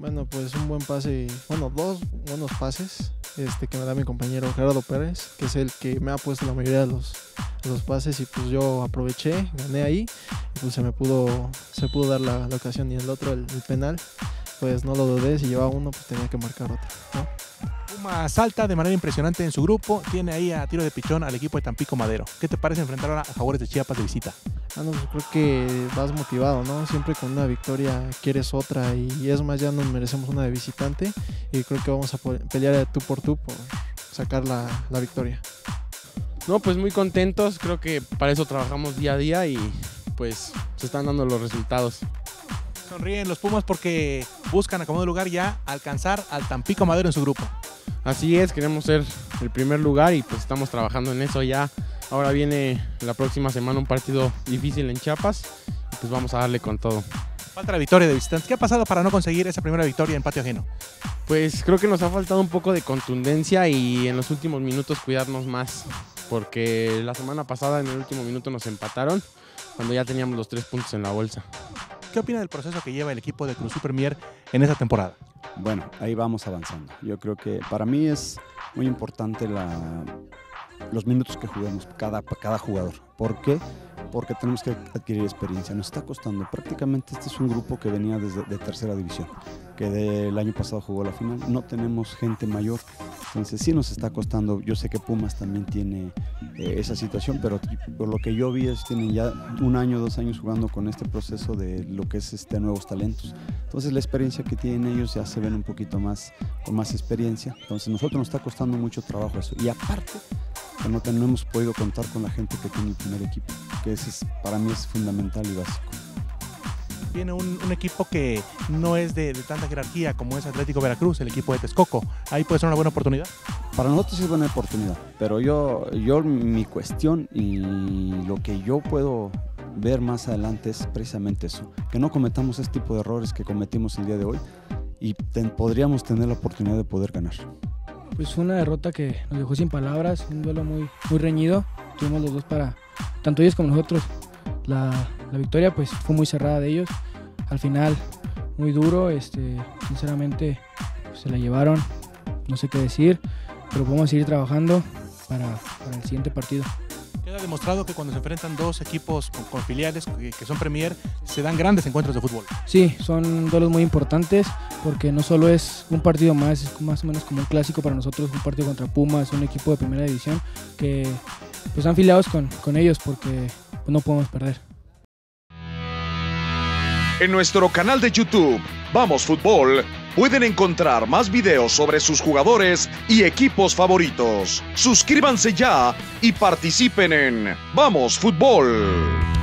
Bueno, pues un buen pase, bueno, dos buenos pases que me da mi compañero Gerardo Pérez, que es el que me ha puesto la mayoría de los pases, y pues yo aproveché, gané ahí y pues se pudo dar la ocasión. Y el otro, el penal, pues no lo dudé, si llevaba uno pues tenía que marcar otro, ¿no? Puma salta de manera impresionante en su grupo, tiene ahí a tiro de pichón al equipo de Tampico Madero. ¿Qué te parece enfrentar ahora a Jaguares de Chiapas de visita? Ah, no, pues creo que vas motivado, ¿no? Siempre con una victoria quieres otra, y es más, ya nos merecemos una de visitante y creo que vamos a pelear de tú por tú por sacar la victoria. No, pues muy contentos, creo que para eso trabajamos día a día y pues se están dando los resultados. Sonríen los Pumas porque buscan a como de lugar ya alcanzar al Tampico Madero en su grupo. Así es, queremos ser el primer lugar y pues estamos trabajando en eso ya. Ahora viene la próxima semana un partido difícil en Chiapas y pues vamos a darle con todo. Falta la victoria de visitantes. ¿Qué ha pasado para no conseguir esa primera victoria en patio ajeno? Pues creo que nos ha faltado un poco de contundencia y en los últimos minutos cuidarnos más, porque la semana pasada en el último minuto nos empataron cuando ya teníamos los 3 puntos en la bolsa. ¿Qué opina del proceso que lleva el equipo de Cruz Azul Premier en esta temporada? Bueno, ahí vamos avanzando. Yo creo que para mí es muy importante los minutos que jugamos cada jugador. ¿Por qué? Porque tenemos que adquirir experiencia. Nos está costando. Prácticamente este es un grupo que venía de Tercera División, que del año pasado jugó la final. No tenemos gente mayor, entonces sí nos está costando. Yo sé que Pumas también tiene esa situación, pero por lo que yo vi es tienen ya 1 año, 2 años jugando con este proceso de lo que es nuevos talentos. Entonces la experiencia que tienen ellos ya se ven un poquito más, con más experiencia. Entonces a nosotros nos está costando mucho trabajo eso. Y aparte, no hemos podido contar con la gente que tiene el primer equipo, que ese es, para mí es fundamental y básico. Tiene un equipo que no es de tanta jerarquía como es Atlético Veracruz, el equipo de Texcoco. ¿Ahí puede ser una buena oportunidad? Para nosotros es buena oportunidad, pero yo mi cuestión y lo que yo puedo ver más adelante es precisamente eso, que no cometamos ese tipo de errores que cometimos el día de hoy y podríamos tener la oportunidad de poder ganar. Pues fue una derrota que nos dejó sin palabras, un duelo muy, muy reñido. Tuvimos los dos, para tanto ellos como nosotros. La victoria pues fue muy cerrada de ellos, al final muy duro, sinceramente pues, se la llevaron, no sé qué decir, pero podemos seguir trabajando para el siguiente partido. Queda demostrado que cuando se enfrentan dos equipos con filiales que son Premier, se dan grandes encuentros de fútbol. Sí, son duelos muy importantes porque no solo es un partido más, es más o menos como un clásico para nosotros, un partido contra Pumas, un equipo de primera división que pues están filiados con ellos, porque pues, no podemos perder. En nuestro canal de YouTube, Vamos Fútbol, pueden encontrar más videos sobre sus jugadores y equipos favoritos. Suscríbanse ya y participen en Vamos Fútbol.